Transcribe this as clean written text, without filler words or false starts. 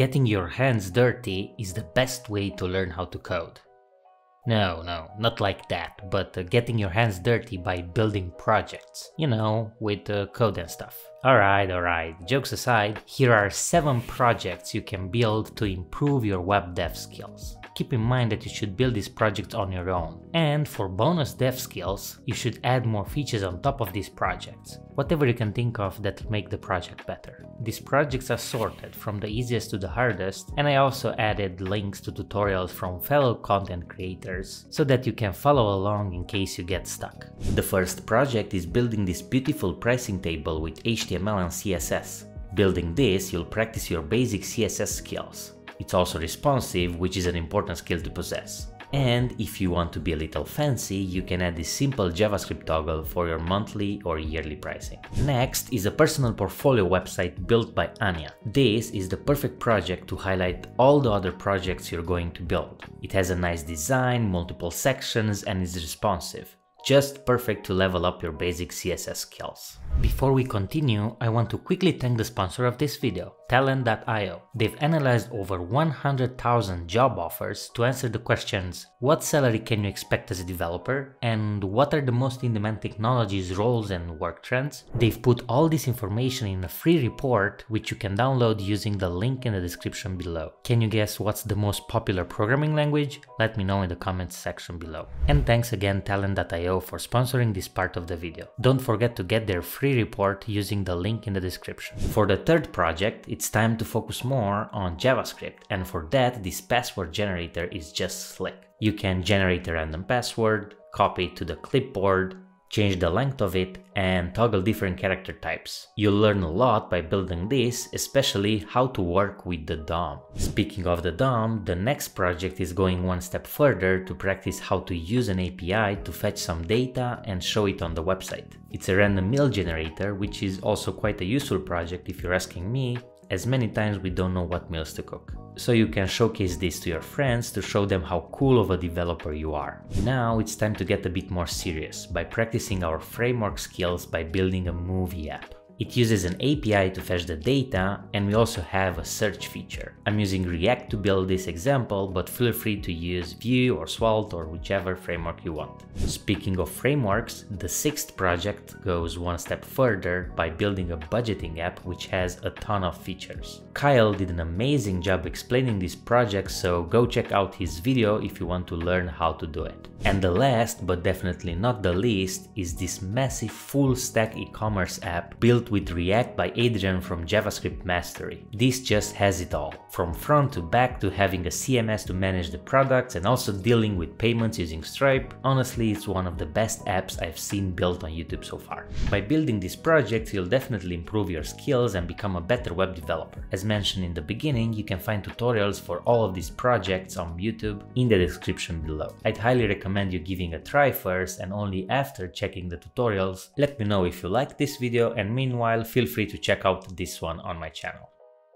getting your hands dirty is the best way to learn how to code. No, not like that, but getting your hands dirty by building projects, you know, with code and stuff. Alright, jokes aside, here are 7 projects you can build to improve your web dev skills. Keep in mind that you should build these projects on your own. And for bonus dev skills, you should add more features on top of these projects. Whatever you can think of that make the project better. These projects are sorted from the easiest to the hardest, and I also added links to tutorials from fellow content creators so that you can follow along in case you get stuck. The first project is building this beautiful pricing table with HTML and CSS. Building this, you'll practice your basic CSS skills. It's also responsive, which is an important skill to possess. And if you want to be a little fancy, you can add this simple JavaScript toggle for your monthly or yearly pricing. Next is a personal portfolio website built by Anya. This is the perfect project to highlight all the other projects you're going to build. It has a nice design, multiple sections, and is responsive. Just perfect to level up your basic CSS skills. Before we continue, I want to quickly thank the sponsor of this video, talent.io. They've analyzed over 100,000 job offers to answer the questions, what salary can you expect as a developer? And what are the most in-demand technologies, roles and work trends? They've put all this information in a free report, which you can download using the link in the description below. Can you guess what's the most popular programming language? Let me know in the comments section below. And thanks again, talent.io, for sponsoring this part of the video. Don't forget to get their free report using the link in the description. For the third project, it's time to focus more on JavaScript, and for that this password generator is just slick. You can generate a random password, copy it to the clipboard, change the length of it, and toggle different character types. You'll learn a lot by building this, especially how to work with the DOM. Speaking of the DOM, the next project is going one step further to practice how to use an API to fetch some data and show it on the website. It's a random meal generator, which is also quite a useful project if you're asking me, as many times we don't know what meals to cook. So you can showcase this to your friends to show them how cool of a developer you are. Now it's time to get a bit more serious by practicing our framework skills by building a movie app. It uses an API to fetch the data, and we also have a search feature. I'm using React to build this example, but feel free to use Vue or Svelte or whichever framework you want. Speaking of frameworks, the 6th project goes one step further by building a budgeting app which has a ton of features. Kyle did an amazing job explaining this project, so go check out his video if you want to learn how to do it. And the last, but definitely not the least, is this massive full-stack e-commerce app built with React by Adrian from JavaScript Mastery. This just has it all, from front to back to having a CMS to manage the products and also dealing with payments using Stripe. Honestly, it's one of the best apps I've seen built on YouTube so far. By building this project, you'll definitely improve your skills and become a better web developer. As mentioned in the beginning, you can find tutorials for all of these projects on YouTube in the description below. I'd highly recommend you giving a try first and only after checking the tutorials. Let me know if you like this video, and meanwhile, feel free to check out this one on my channel.